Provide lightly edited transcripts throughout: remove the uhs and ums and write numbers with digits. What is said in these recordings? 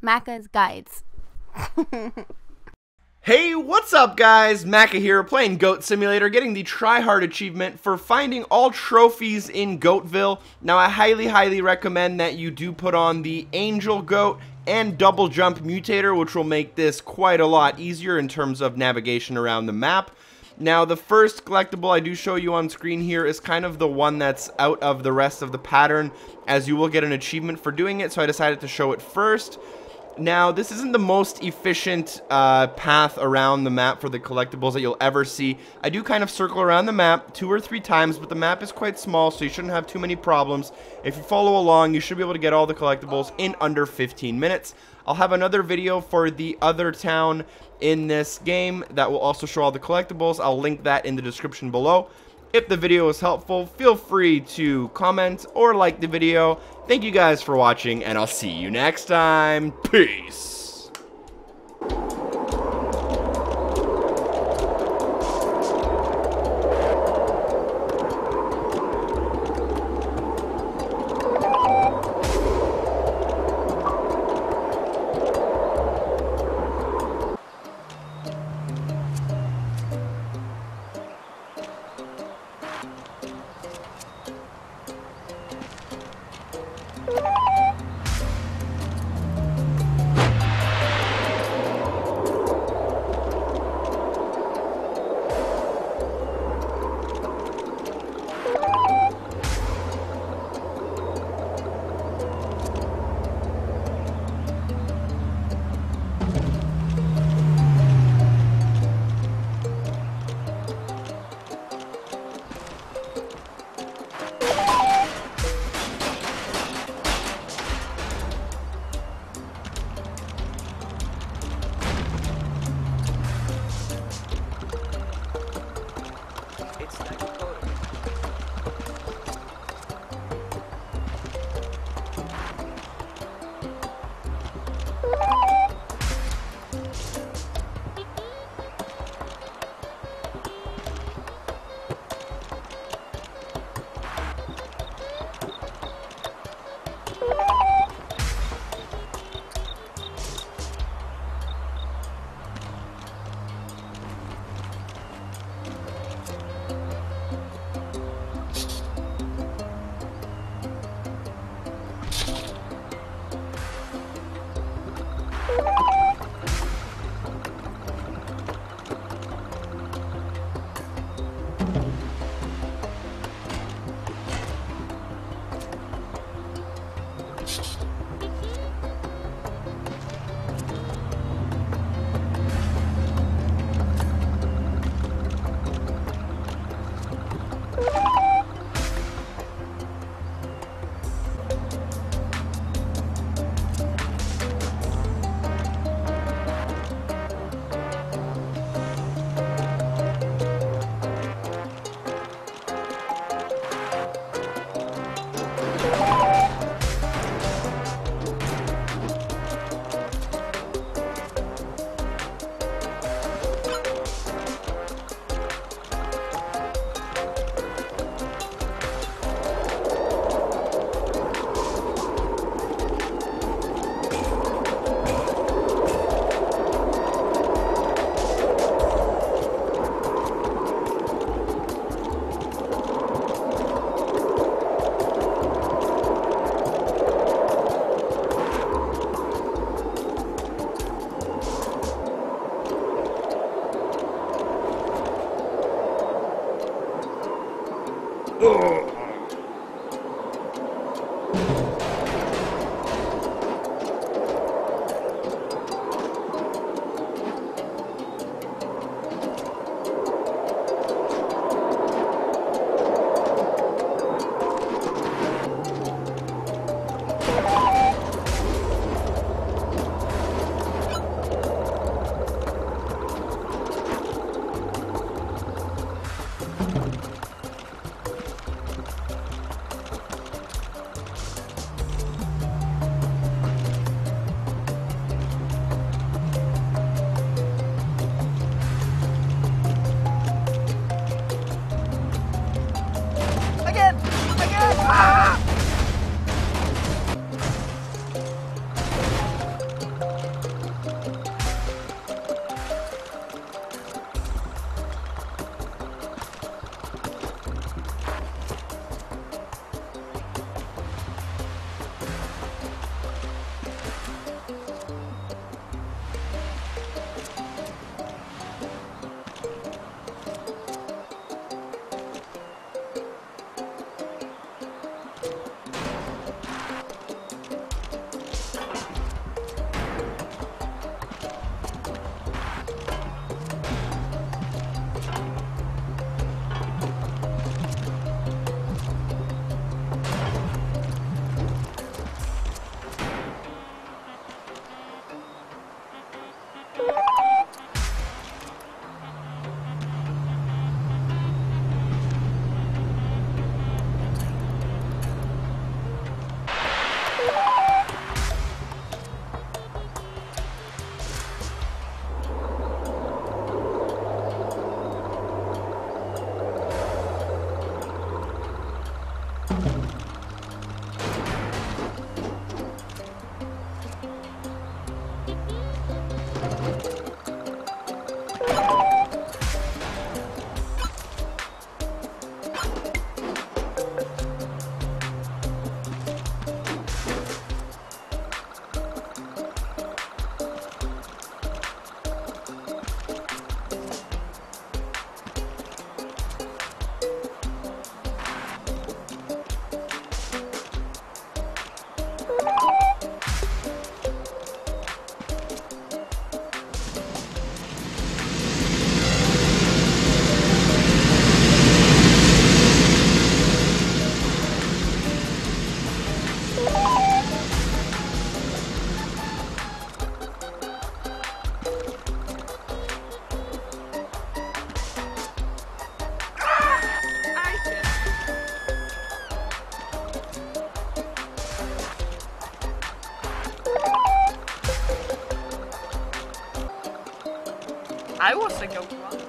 Maka's guides. Hey, what's up guys? Maka here, playing Goat Simulator, getting the Try Hard achievement for finding all trophies in Goatville. Now I highly recommend that you do put on the Angel Goat and Double Jump mutator, which will make this quite a lot easier in terms of navigation around the map. Now the first collectible I do show you on screen here is kind of the one that's out of the rest of the pattern, as you will get an achievement for doing it, so I decided to show it first. Now, this isn't the most efficient path around the map for the collectibles that you'll ever see. I do kind of circle around the map 2 or 3 times, but the map is quite small, so you shouldn't have too many problems. If you follow along, you should be able to get all the collectibles in under 15 minutes. I'll have another video for the other town in this game that will also show all the collectibles. I'll link that in the description below. If the video was helpful, feel free to comment or like the video. Thank you guys for watching, and I'll see you next time. Peace! I was the goat one.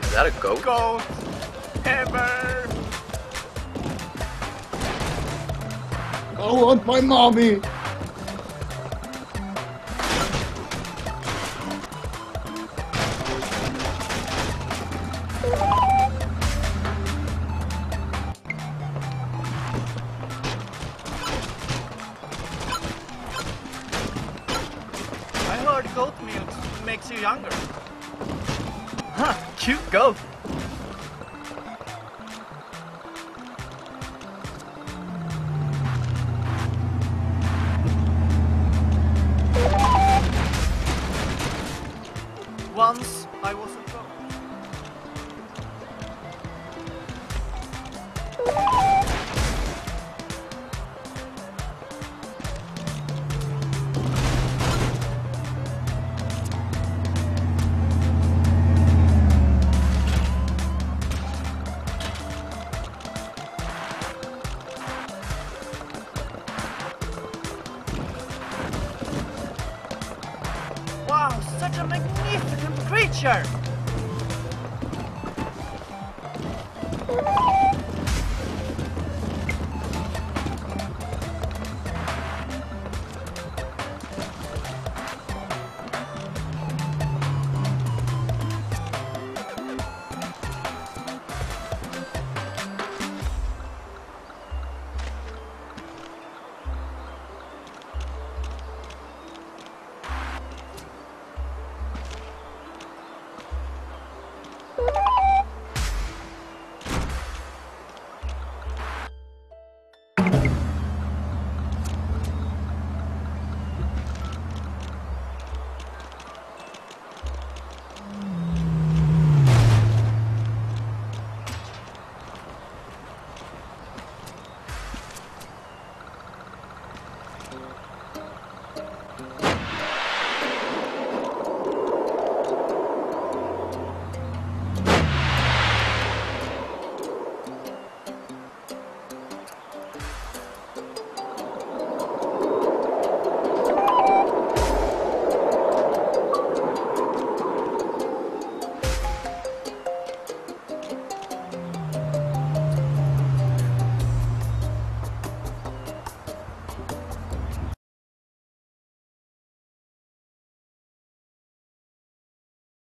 Is that a goat? Goat ever! I want my mommy! I heard goat milk makes you younger. Huh, cute goat. Once I was a goat. Such a magnificent creature!